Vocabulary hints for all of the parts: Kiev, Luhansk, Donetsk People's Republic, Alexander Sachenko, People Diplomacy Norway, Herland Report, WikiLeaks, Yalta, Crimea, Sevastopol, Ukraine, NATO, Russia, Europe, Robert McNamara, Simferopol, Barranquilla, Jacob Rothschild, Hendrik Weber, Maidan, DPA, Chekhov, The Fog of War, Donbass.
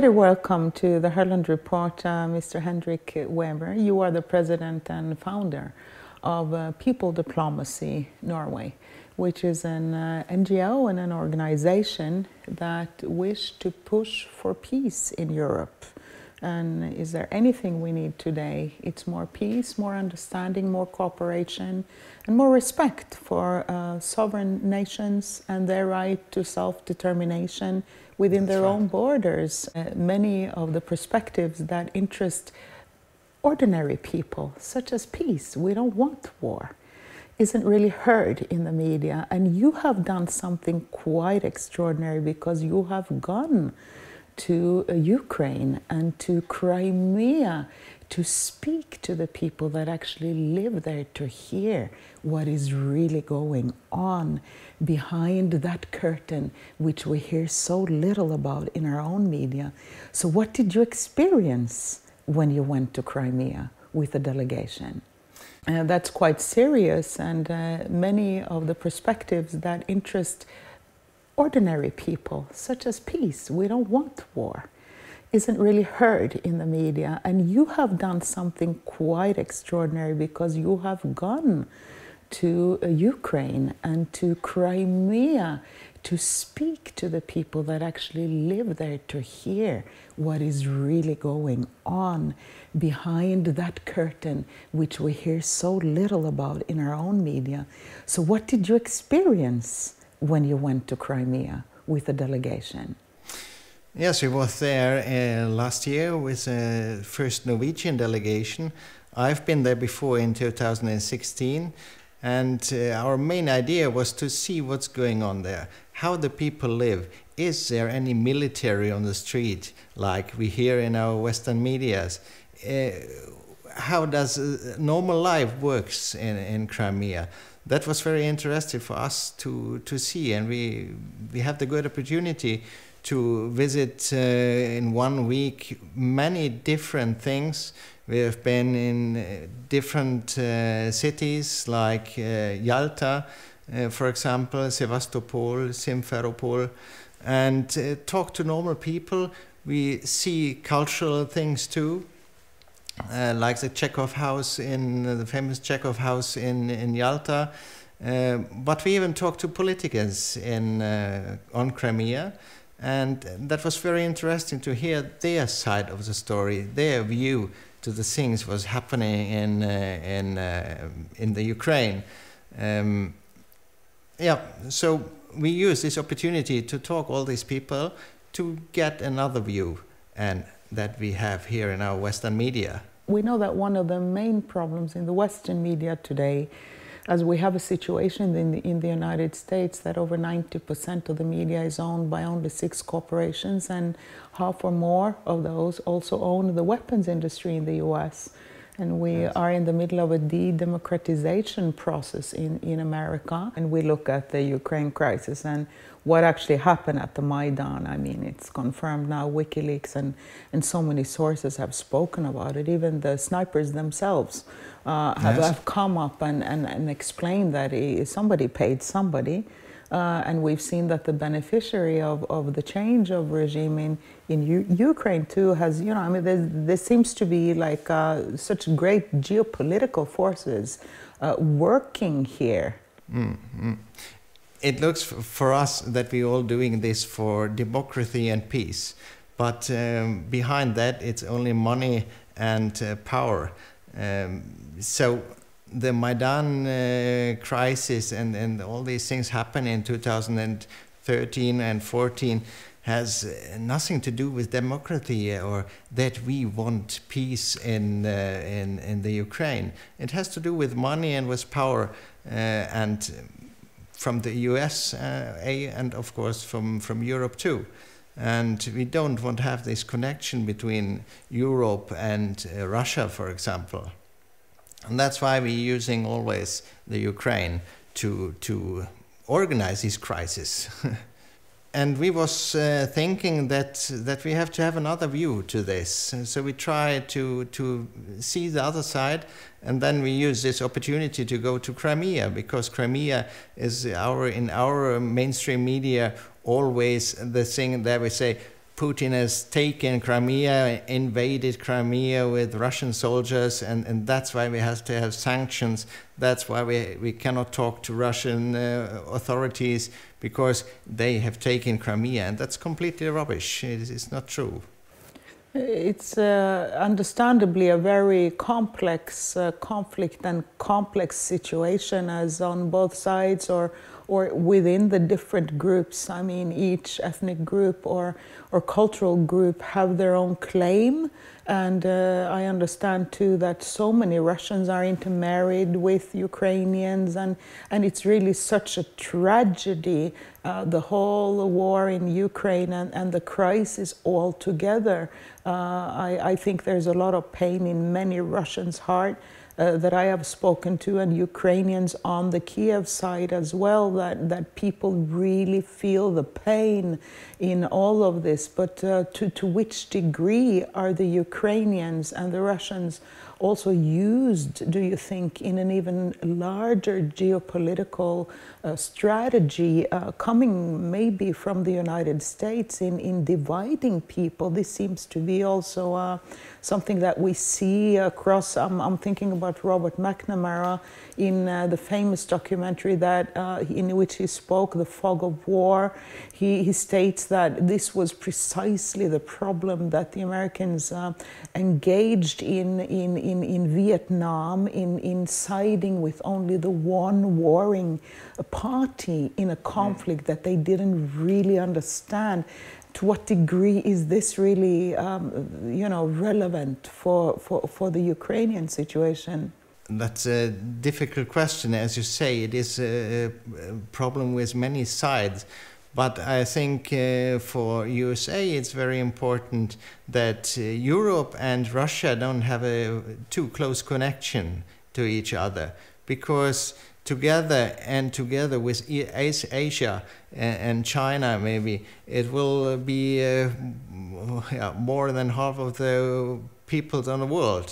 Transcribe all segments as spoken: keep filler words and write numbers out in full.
Very welcome to the Herland Report, uh, Mister Hendrik Weber. You are the president and founder of uh, People Diplomacy Norway, which is an uh, N G O and an organization that wish to push for peace in Europe. And is there anything we need today? It's more peace, more understanding, more cooperation, and more respect for uh, sovereign nations and their right to self-determination within That's their right. own borders. Uh, many of the perspectives that interest ordinary people, such as peace, we don't want war, isn't really heard in the media. And you have done something quite extraordinary because you have gone to uh, Ukraine and to Crimea to speak to the people that actually live there, to hear what is really going on behind that curtain, which we hear so little about in our own media. So what did you experience when you went to Crimea with a delegation? Uh, that's quite serious, and uh, many of the perspectives that interest ordinary people, such as peace, we don't want war, isn't really heard in the media. And you have done something quite extraordinary because you have gone to uh, Ukraine and to Crimea to speak to the people that actually live there, to hear what is really going on behind that curtain, which we hear so little about in our own media. So what did you experience when you went to Crimea with a delegation? Yes, we was there uh, last year with the uh, first Norwegian delegation. I've been there before in two thousand sixteen, and uh, our main idea was to see what's going on there, how the people live. Is there any military on the street, like we hear in our Western medias? Uh, how does uh, normal life works in, in Crimea? That was very interesting for us to, to see, and we, we had the good opportunity to visit uh, in one week many different things. We have been in different uh, cities like uh, Yalta, uh, for example, Sevastopol, Simferopol, and uh, talk to normal people. We see cultural things too. Uh, like the Chekhov house in uh, the famous Chekhov house in in Yalta, uh, but we even talked to politicians in uh, on Crimea, and that was very interesting to hear their side of the story, their view to the things was happening in uh, in uh, in the Ukraine. Um, yeah, so we used this opportunity to talk all these people to get another view and. That we have here in our Western media. We know that one of the main problems in the Western media today, as we have a situation in the, in the United States that over ninety percent of the media is owned by only six corporations, and half or more of those also own the weapons industry in the U S. And we yes. are in the middle of a de-democratization process in, in America. And we look at the Ukraine crisis and what actually happened at the Maidan. I mean, it's confirmed now. WikiLeaks and, and so many sources have spoken about it. Even the snipers themselves uh, have, yes. have come up and, and, and explained that he, somebody paid somebody. Uh, and we've seen that the beneficiary of, of the change of regime in, in U Ukraine too has, you know, I mean, there, there seems to be like uh, such great geopolitical forces uh, working here. Mm-hmm. It looks for us that we're all doing this for democracy and peace, but um, behind that it's only money and uh, power. Um, so. The Maidan uh, crisis and, and all these things happened in two thousand thirteen and fourteen has nothing to do with democracy or that we want peace in, uh, in, in the Ukraine. It has to do with money and with power uh, and from the U S uh, and of course from, from Europe too. And we don't want to have this connection between Europe and uh, Russia, for example. And that's why we're using always the Ukraine to, to organize these crises. And we was uh, thinking that, that we have to have another view to this. And so we try to, to see the other side, and then we use this opportunity to go to Crimea, because Crimea is our, in our mainstream media always the thing that we say, Putin has taken Crimea, invaded Crimea with Russian soldiers, and, and that's why we have to have sanctions. That's why we, we cannot talk to Russian uh, authorities, because they have taken Crimea, and that's completely rubbish. It, it's not true. It's uh, understandably a very complex uh, conflict and complex situation, as on both sides or or within the different groups. I mean, each ethnic group or or cultural group have their own claim, and uh, I understand too that so many Russians are intermarried with Ukrainians, and and it's really such a tragedy, uh, the whole war in Ukraine and and the crisis altogether. Uh, I, I think there's a lot of pain in many Russians' heart uh, that I have spoken to, and Ukrainians on the Kiev side as well, that, that people really feel the pain in all of this. But uh, to, to which degree are the Ukrainians and the Russians also used, do you think, in an even larger geopolitical uh, strategy uh, coming maybe from the United States in, in dividing people? This seems to be also uh, something that we see across. I'm, I'm thinking about Robert McNamara in uh, the famous documentary that uh, in which he spoke, The Fog of War. He, he states that this was precisely the problem that the Americans uh, engaged in, in, in In, in Vietnam, in, in siding with only the one warring party in a conflict that they didn't really understand. To what degree is this really, um, you know, relevant for, for, for the Ukrainian situation? That's a difficult question. As you say, it is a problem with many sides. But I think uh, for U S A it's very important that uh, Europe and Russia don't have a too close connection to each other, because together and together with Asia and China, maybe it will be uh, more than half of the peoples on the world,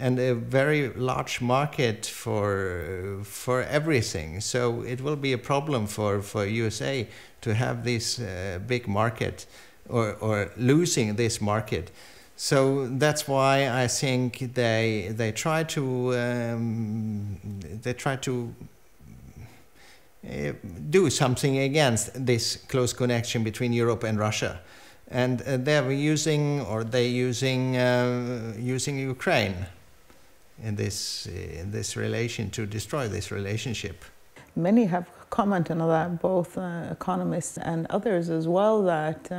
and a very large market for for everything. So it will be a problem for for U S A to have this uh, big market, or or losing this market. So that's why I think they they try to um, they try to uh, do something against this close connection between Europe and Russia, and uh, they were using or they using uh, using Ukraine in this in this relation to destroy this relationship. Many have commented on that, both uh, economists and others as well, that uh,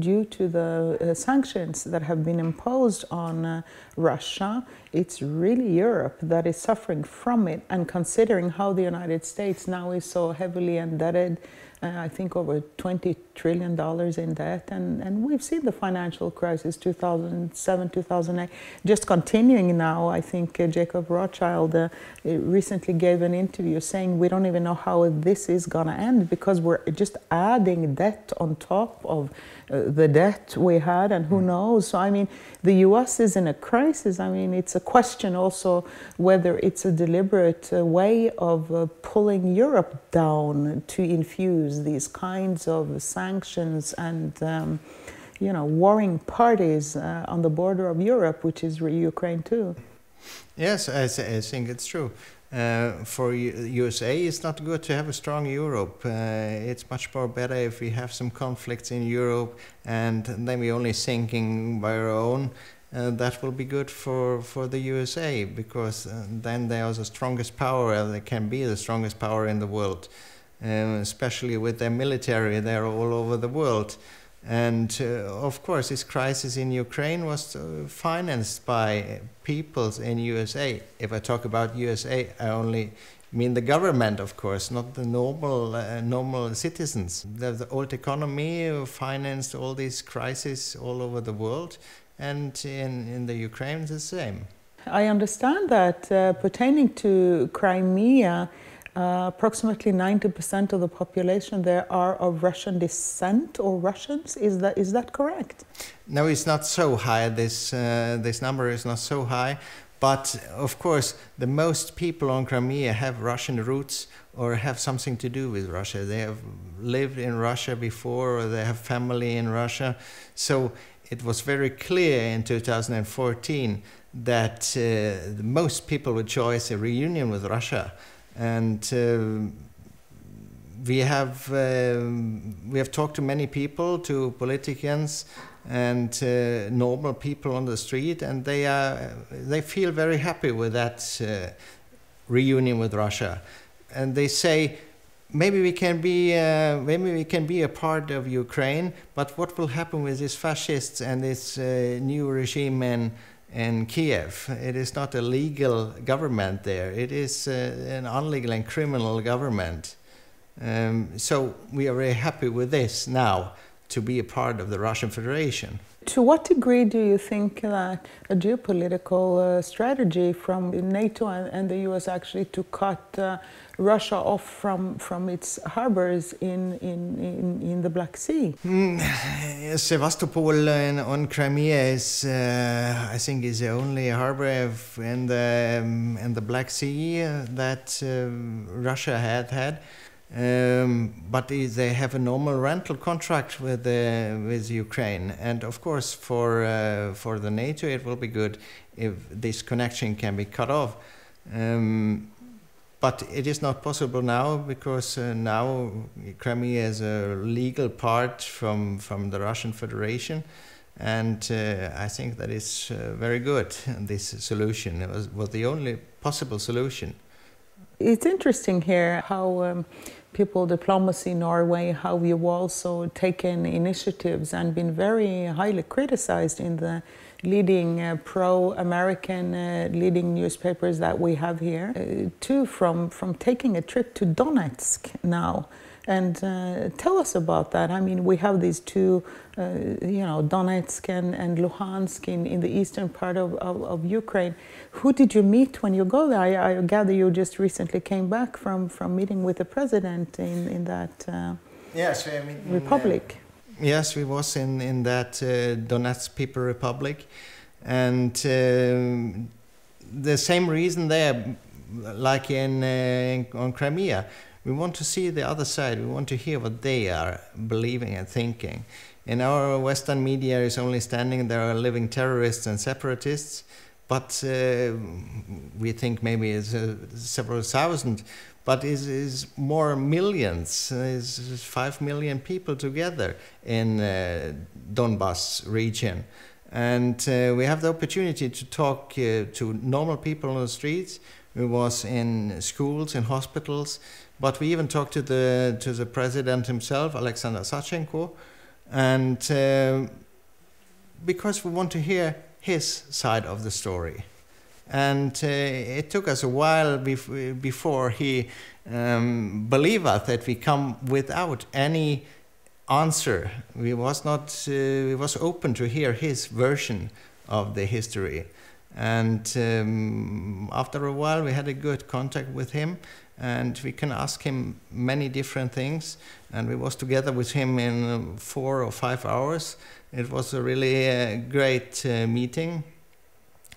due to the uh, sanctions that have been imposed on uh, Russia, it's really Europe that is suffering from it. And considering how the United States now is so heavily indebted, uh, I think over twenty trillion dollars in debt, and, and we've seen the financial crisis, two thousand seven, two thousand eight. Just continuing now, I think uh, Jacob Rothschild uh, recently gave an interview saying we don't even know how this is going to end, because we're just adding debt on top of uh, the debt we had, and who knows. So, I mean, the U S is in a crisis. I mean, it's a question also whether it's a deliberate uh, way of uh, pulling Europe down to infuse these kinds of sanctions and, um, you know, warring parties uh, on the border of Europe, which is Ukraine too. Yes, I, I think it's true. Uh, for U S A, it's not good to have a strong Europe. Uh, it's much more better if we have some conflicts in Europe, and then we're only thinking by our own. Uh, that will be good for, for the U S A, because uh, then they are the strongest power, and they can be the strongest power in the world. Uh, especially with their military, they're all over the world. And uh, of course, this crisis in Ukraine was uh, financed by peoples in U S A. If I talk about U S A, I only mean the government, of course, not the normal uh, normal citizens. The, the old economy financed all these crises all over the world, and in, in the Ukraine the same. I understand that uh, pertaining to Crimea, Uh, approximately ninety percent of the population there are of Russian descent or Russians. Is that is that correct? No, it's not so high. This uh, this number is not so high, but of course, the most people on Crimea have Russian roots or have something to do with Russia. They have lived in Russia before, or they have family in Russia. So it was very clear in two thousand fourteen that uh, most people would choose a reunion with Russia, and uh, we have uh, we have talked to many people, to politicians and uh, normal people on the street, and they are they feel very happy with that uh, reunion with Russia, and they say, maybe we can be uh, maybe we can be a part of Ukraine, but what will happen with these fascists and this uh, new regime in in Kiev? It is not a legal government there. It is uh, an illegal and criminal government. Um, so we are very happy with this now, to be a part of the Russian Federation. To what degree do you think that a geopolitical uh, strategy from NATO and, and the U S actually to cut uh, Russia off from, from its harbors in, in, in, in the Black Sea? Mm, Sevastopol in, on Crimea is, uh, I think, is the only harbor in the, um, in the Black Sea that um, Russia had had. Um, but they have a normal rental contract with uh, with Ukraine, and of course for uh, for the NATO it will be good if this connection can be cut off. Um, but it is not possible now, because uh, now Crimea is a legal part from from the Russian Federation, and uh, I think that is uh, very good. And this solution was was the only possible solution. It's interesting here how um, People Diplomacy Norway, how you've also taken initiatives and been very highly criticized in the leading uh, pro-American uh, leading newspapers that we have here, uh, too, from, from taking a trip to Donetsk now. And uh, tell us about that. I mean, we have these two, uh, you know, Donetsk and, and Luhansk in, in the eastern part of, of, of Ukraine. Who did you meet when you go there? I, I gather you just recently came back from, from meeting with the president in, in that uh, yes, I mean, republic. In, uh, yes, we was in, in that uh, Donetsk People's Republic. And um, the same reason there, like in, uh, in on Crimea. We want to see the other side. We want to hear what they are believing and thinking. In our Western media is only standing there are living terrorists and separatists, but uh, we think maybe it's uh, several thousand, but it is more millions. It's five million people together in uh, Donbass region. And uh, we have the opportunity to talk uh, to normal people on the streets. We was in schools, in hospitals, but we even talked to the to the president himself, Alexander Sachenko, and uh, because we want to hear his side of the story. And uh, it took us a while bef before he um, believed us that we come without any answer. We was not uh, we was open to hear his version of the history. And um, after a while we had a good contact with him, and we can ask him many different things, and we was together with him in four or five hours. It was a really uh, great uh, meeting,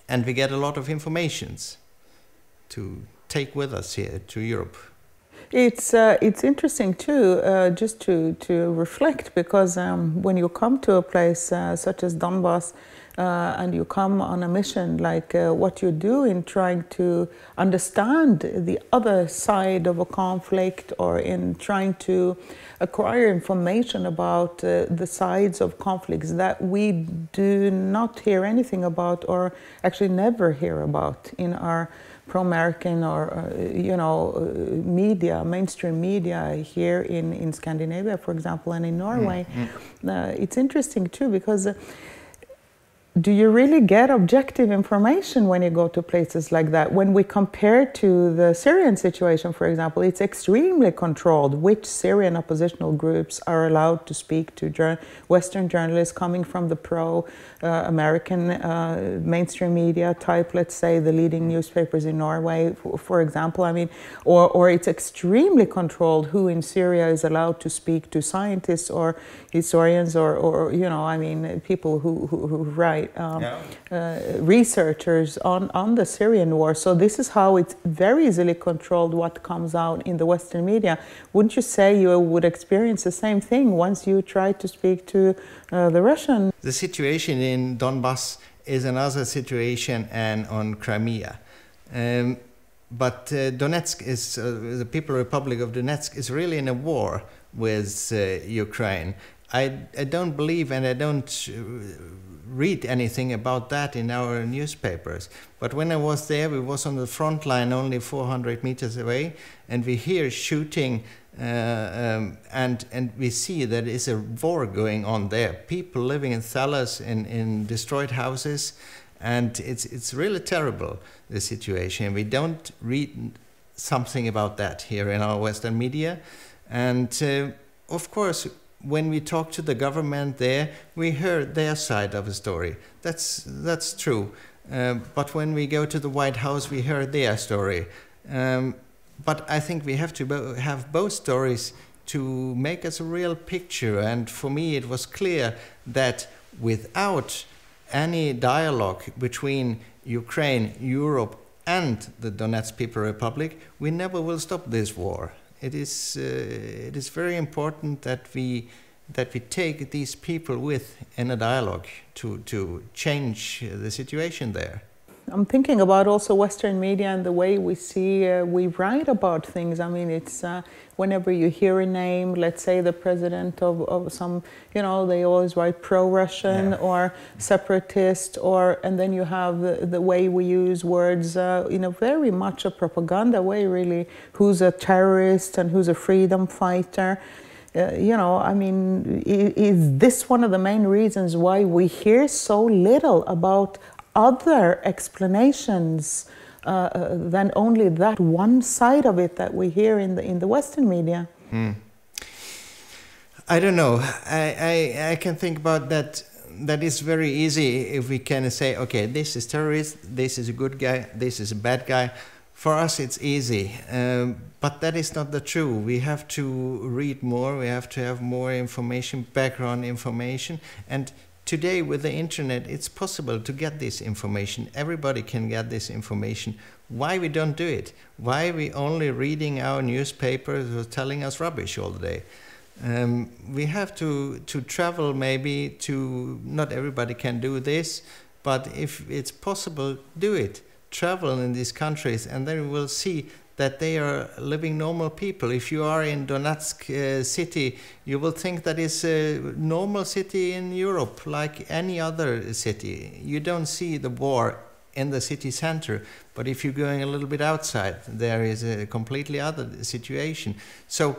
and we get a lot of informations to take with us here to Europe. It's, uh, it's interesting too, uh, just to, to reflect, because um, when you come to a place uh, such as Donbass, Uh, and you come on a mission like uh, what you do in trying to understand the other side of a conflict, or in trying to acquire information about uh, the sides of conflicts that we do not hear anything about, or actually never hear about in our pro-American or uh, you know uh, media, mainstream media here in, in Scandinavia, for example, and in Norway. Mm-hmm. Uh, it's interesting too, because uh, do you really get objective information when you go to places like that? When we compare to the Syrian situation, for example, it's extremely controlled which Syrian oppositional groups are allowed to speak to jour- Western journalists coming from the pro-American uh, uh, mainstream media type, let's say the leading newspapers in Norway, for example. I mean, or, or it's extremely controlled who in Syria is allowed to speak to scientists or historians or, or you know, I mean, people who, who, who write by um, yeah. uh, researchers on, on the Syrian war. So this is how it's very easily controlled what comes out in the Western media. Wouldn't you say you would experience the same thing once you try to speak to uh, the Russian? The situation in Donbass is another situation and on Crimea. Um, but uh, Donetsk is, uh, the People's Republic of Donetsk is really in a war with uh, Ukraine. I, I don't believe and I don't read anything about that in our newspapers. But when I was there, we was on the front line only four hundred meters away, and we hear shooting uh, um, and, and we see that it's a war going on there. People living in cellars, in, in destroyed houses, and it's, it's really terrible, the situation. We don't read something about that here in our Western media. And uh, of course, when we talked to the government there, we heard their side of the story. That's, that's true. Uh, but when we go to the White House, we heard their story. Um, but I think we have to bo- have both stories to make us a real picture. And for me, it was clear that without any dialogue between Ukraine, Europe, and the Donetsk People's Republic, we never will stop this war. It is, uh, it is very important that we, that we take these people with in a dialogue to, to change the situation there. I'm thinking about also Western media and the way we see, uh, we write about things. I mean, it's uh, whenever you hear a name, let's say the president of, of some, you know, they always write pro-Russian yeah. or separatist, or, and then you have the, the way we use words uh, in a very much a propaganda way, really, who's a terrorist and who's a freedom fighter. Uh, you know, I mean, is this one of the main reasons why we hear so little about other explanations uh, than only that one side of it that we hear in the in the Western media? Mm. I don't know. I, I I can think about that. That is very easy if we can say, okay, this is terrorist, this is a good guy, this is a bad guy. For us, it's easy, um, but that is not the true. We have to read more. We have to have more information, background information, and. Today, with the internet, it's possible to get this information. Everybody can get this information. Why we don't do it? Why we only reading our newspapers who are telling us rubbish all the day? Um, we have to, to travel maybe to, not everybody can do this, but if it's possible, do it. Travel in these countries, and then we will see that they are living normal people. If you are in Donetsk uh, city, you will think that is a normal city in Europe, like any other city. You don't see the war in the city center, but if you're going a little bit outside, there is a completely other situation. So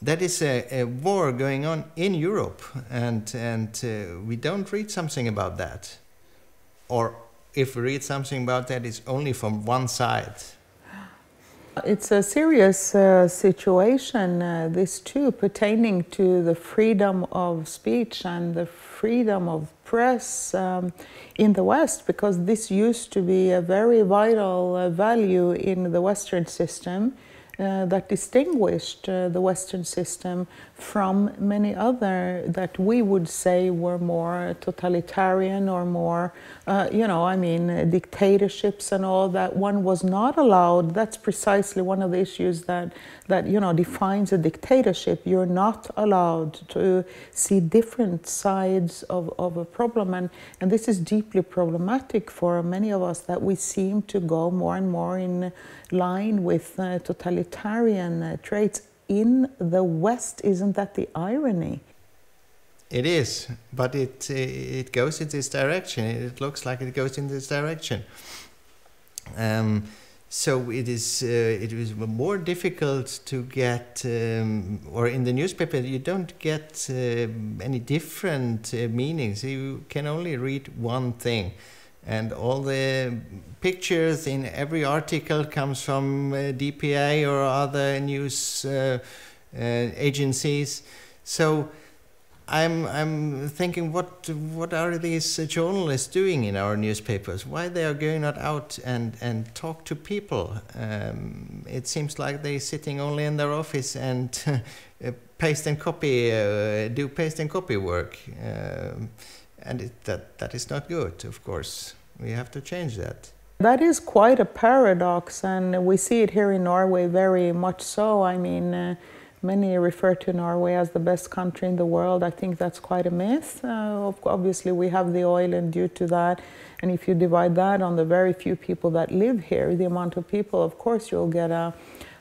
that is a, a war going on in Europe, and, and uh, we don't read something about that. Or if we read something about that, it's only from one side. It's a serious uh, situation, uh, this too, pertaining to the freedom of speech and the freedom of press um, in the West, because this used to be a very vital uh, value in the Western system uh, that distinguished uh, the Western system from many other that we would say were more totalitarian or more, uh, you know, I mean, dictatorships and all that. One was not allowed. That's precisely one of the issues that, that you know, defines a dictatorship. You're not allowed to see different sides of, of a problem. And, and this is deeply problematic for many of us, that we seem to go more and more in line with uh, totalitarian uh, traits. In the West, isn't that the irony? It is, but it it goes in this direction. It looks like it goes in this direction. Um, so it is. Uh, it is more difficult to get, um, or in the newspaper you don't get uh, any different uh, meanings. You can only read one thing. And all the pictures in every article comes from uh, D P A or other news uh, uh, agencies. So I'm, I'm thinking, what, what are these uh, journalists doing in our newspapers? Why they are going not out and, and talk to people? Um, it seems like they're sitting only in their office and paste and copy, uh, do paste and copy work. Um, And it, that, that is not good, of course. We have to change that. That is quite a paradox, and we see it here in Norway very much so. I mean, uh, many refer to Norway as the best country in the world. I think that's quite a myth. Uh, obviously, we have the oil, and due to that, and if you divide that on the very few people that live here, the amount of people, of course, you'll get a,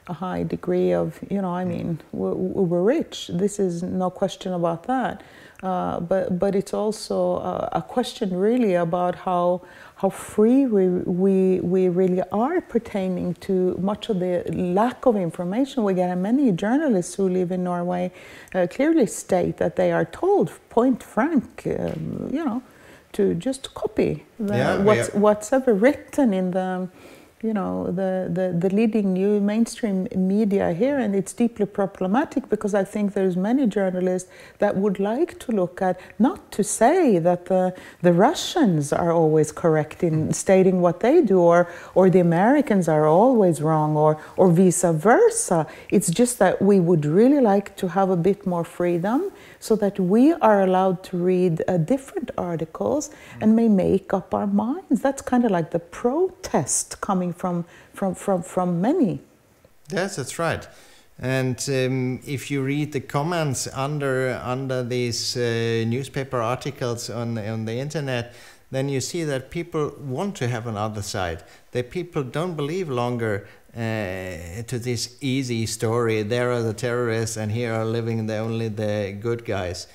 a high degree of, you know, I mean, we're, we're rich. This is no question about that. Uh, but but it's also a, a question really about how how free we we we really are pertaining to much of the lack of information we get. And many journalists who live in Norway uh, clearly state that they are told, point frank, um, you know, to just copy the, yeah, what's yeah. what's ever written in the, you know, the, the, the leading new mainstream media here, and it's deeply problematic because I think there's many journalists that would like to look at, not to say that the, the Russians are always correct in stating what they do, or, or the Americans are always wrong, or, or vice versa. It's just that we would really like to have a bit more freedom so that we are allowed to read uh, different articles and may make up our minds. That's kind of like the protest coming From, from, from, from many. Yes, that's right. And um, if you read the comments under under these uh, newspaper articles on, on the internet, then you see that people want to have another side. The people don't believe longer uh, to this easy story, there are the terrorists and here are living the, only the good guys.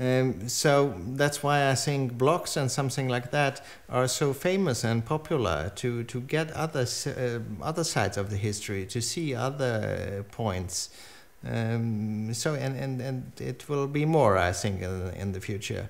Um, so that's why I think blogs and something like that are so famous and popular to, to get other, uh, other sides of the history, to see other points. Um, so, and, and, and it will be more, I think, in, in the future.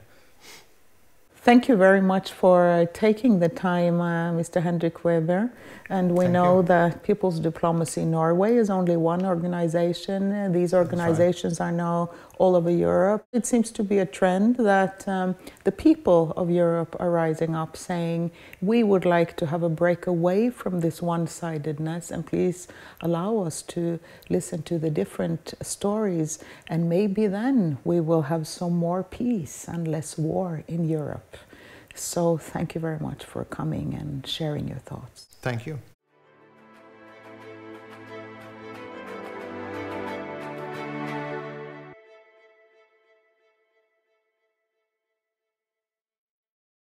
Thank you very much for taking the time, uh, Mister Hendrik Weber. And we Thank know you. that People's Diplomacy Norway is only one organization. These organizations right. are now all over Europe. It seems to be a trend that um, the people of Europe are rising up saying, we would like to have a break away from this one-sidedness, and please allow us to listen to the different stories, and maybe then we will have some more peace and less war in Europe. So thank you very much for coming and sharing your thoughts. Thank you.